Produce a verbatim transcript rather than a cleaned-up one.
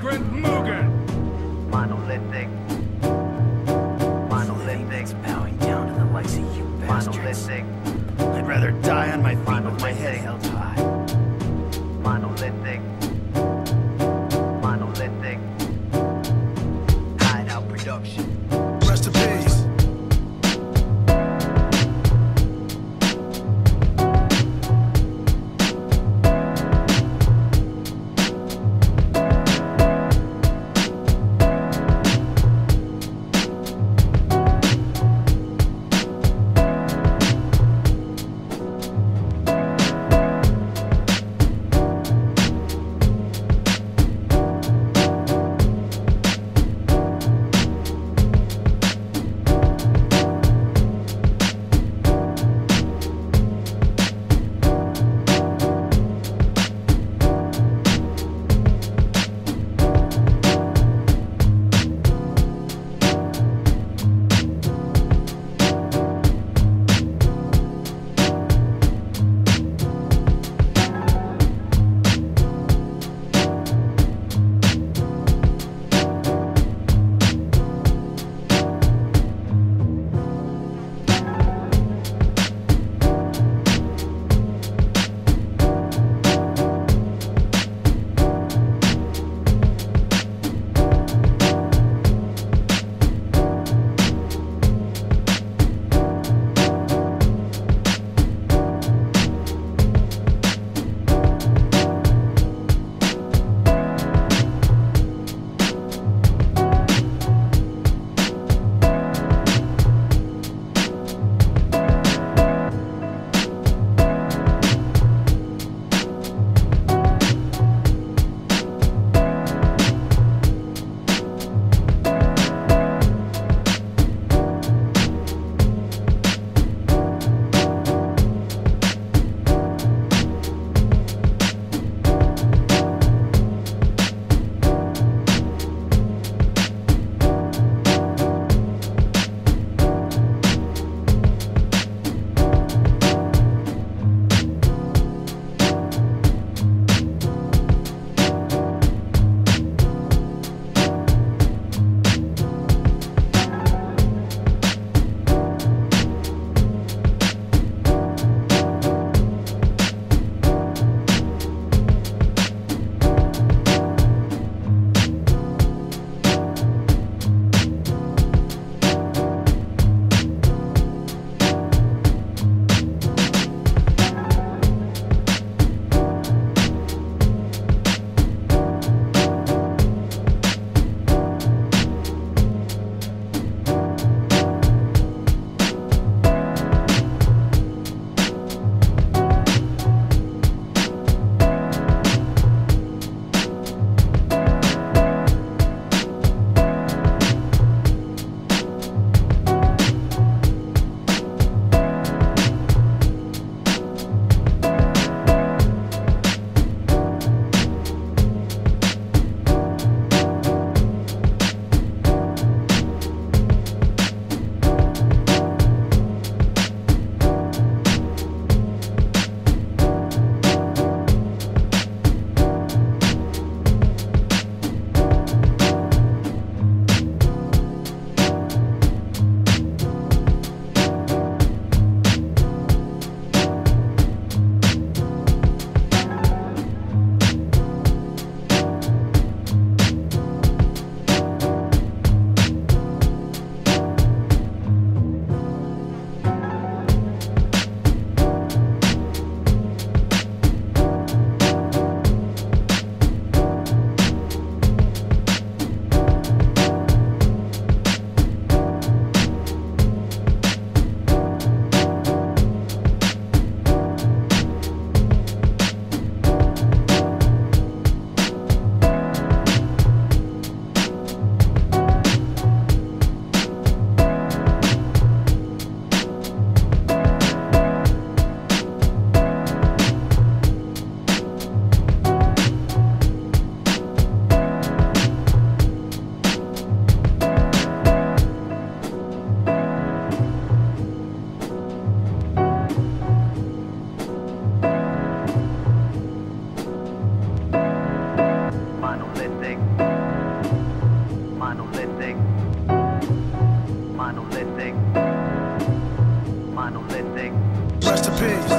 Vagrant Mugen. Monolithic. Monolithic's bowing down to the likes of you bastards. Monolithic. I'd rather die on my feet with my head held high. Monolithic. Monolithic. Hideout Production. Rest in peace. Thank you. bitch.